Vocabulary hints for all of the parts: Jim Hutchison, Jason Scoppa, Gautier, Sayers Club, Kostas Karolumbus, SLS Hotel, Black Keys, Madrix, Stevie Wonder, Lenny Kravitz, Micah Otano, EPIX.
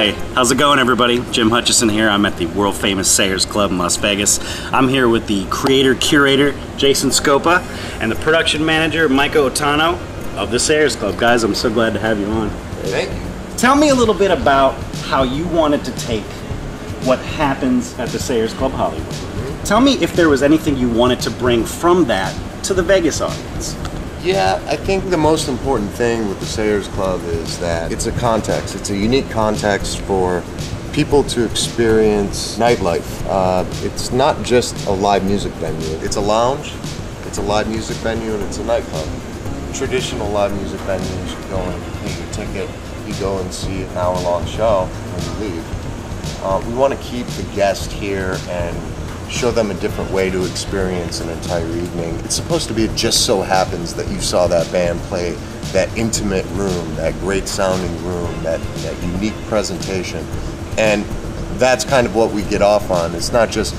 Hey, how's it going, everybody? Jim Hutchison here. I'm at the world famous Sayers Club in Las Vegas. I'm here with the creator curator Jason Scoppa and the production manager Micah Otano of the Sayers Club. Guys, I'm so glad to have you on. Thank you. Tell me a little bit about how you wanted to take what happens at the Sayers Club Hollywood. Tell me if there was anything you wanted to bring from that to the Vegas audience. Yeah, I think the most important thing with the Sayers Club is that it's a context. It's a unique context for people to experience nightlife. It's not just a live music venue. It's a lounge, it's a live music venue, and it's a nightclub. Traditional live music venues, you go in, you pay your ticket, you go and see an hour-long show, and you leave. We want to keep the guest here and show them a different way to experience an entire evening. It's supposed to be, it just so happens that you saw that band play that intimate room, that great sounding room, that unique presentation. And that's kind of what we get off on. It's not just,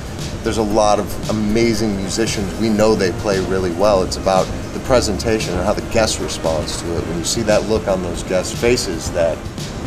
there's a lot of amazing musicians, we know they play really well. It's about the presentation and how the guest responds to it. When you see that look on those guests' faces that,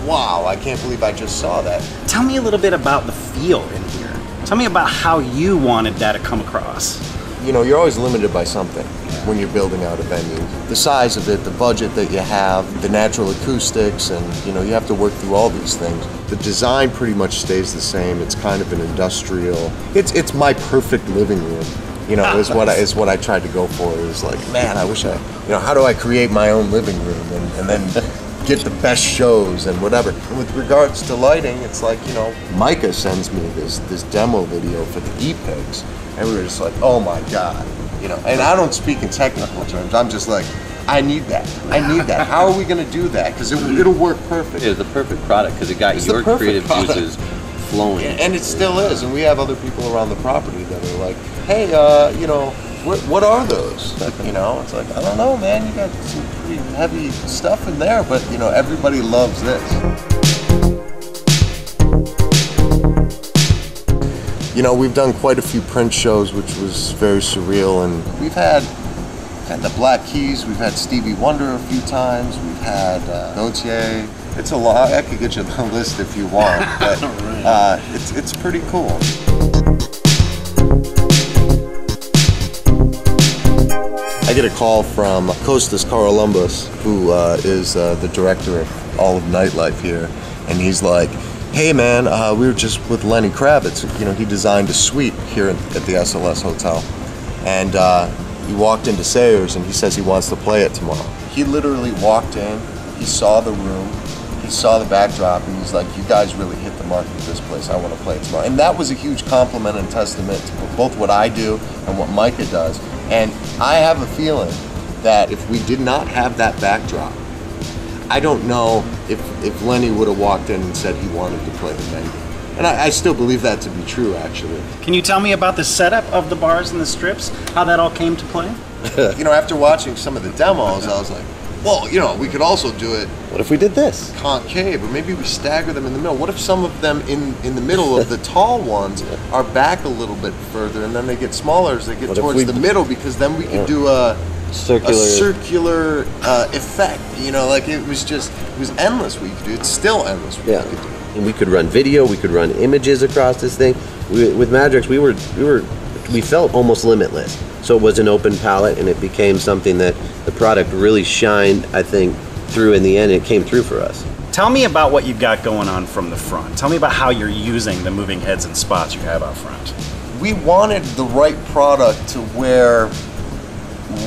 wow, I can't believe I just saw that. Tell me a little bit about the feel in here. Tell me about how you wanted that to come across. You know, you're always limited by something when you're building out a venue. The size of it, the budget that you have, the natural acoustics, and you know, you have to work through all these things. The design pretty much stays the same. It's kind of an industrial, it's my perfect living room. You know, is what I tried to go for. It was like, man, I wish I, you know, how do I create my own living room and then get the best shows and whatever. With regards to lighting, it's like, you know, Micah sends me this demo video for the EPIX, and we were just like, oh my God, you know. And I don't speak in technical terms. I'm just like, I need that. I need that. How are we going to do that? Because it'll work perfect. It's the perfect product because it got your creative juices flowing. And it still is. And we have other people around the property that are like, hey, you know, what are those? You know, it's like, I don't know, man, you got some pretty heavy stuff in there, but you know, everybody loves this. You know, we've done quite a few print shows, which was very surreal, and we've had the Black Keys, we've had Stevie Wonder a few times, we've had Gautier. It's a lot. I could get you the list if you want, but it's pretty cool. I get a call from Kostas Karolumbus, who is the director of all of nightlife here, and he's like, hey man, we were just with Lenny Kravitz. You know, he designed a suite here at the SLS Hotel, and he walked into Sayers and he says he wants to play it tomorrow. He literally walked in, he saw the room, he saw the backdrop, and he's like, you guys really hit the mark with this place, I want to play it tomorrow. And that was a huge compliment and testament to both what I do and what Micah does. And I have a feeling that if we did not have that backdrop, I don't know if Lenny would have walked in and said he wanted to play the venue. And I still believe that to be true, actually. Can you tell me about the setup of the bars and the strips, how that all came to play? You know, after watching some of the demos, I was like, well, you know, we could also do it. What if we did this? Concave, or maybe we stagger them in the middle. What if some of them in the middle of the tall ones are back a little bit further, and then they get smaller as they get towards the middle, because then we could do a circular effect. You know, like it was endless what you could do. It's still endless what you could do. And we could run video, we could run images across this thing. With Madrix, we felt almost limitless. So it was an open palette, and it became something that the product really shined, I think, through in the end. It came through for us. Tell me about what you've got going on from the front. Tell me about how you're using the moving heads and spots you have out front. We wanted the right product to where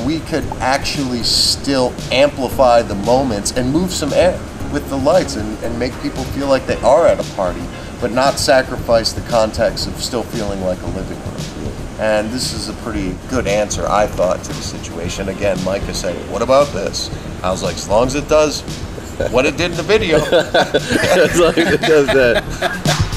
we could actually still amplify the moments and move some air with the lights and make people feel like they are at a party, but not sacrifice the context of still feeling like a living room. And this is a pretty good answer, I thought, to the situation. Again, Micah said, what about this? I was like, as long as it does what it did in the video. As long as it does that.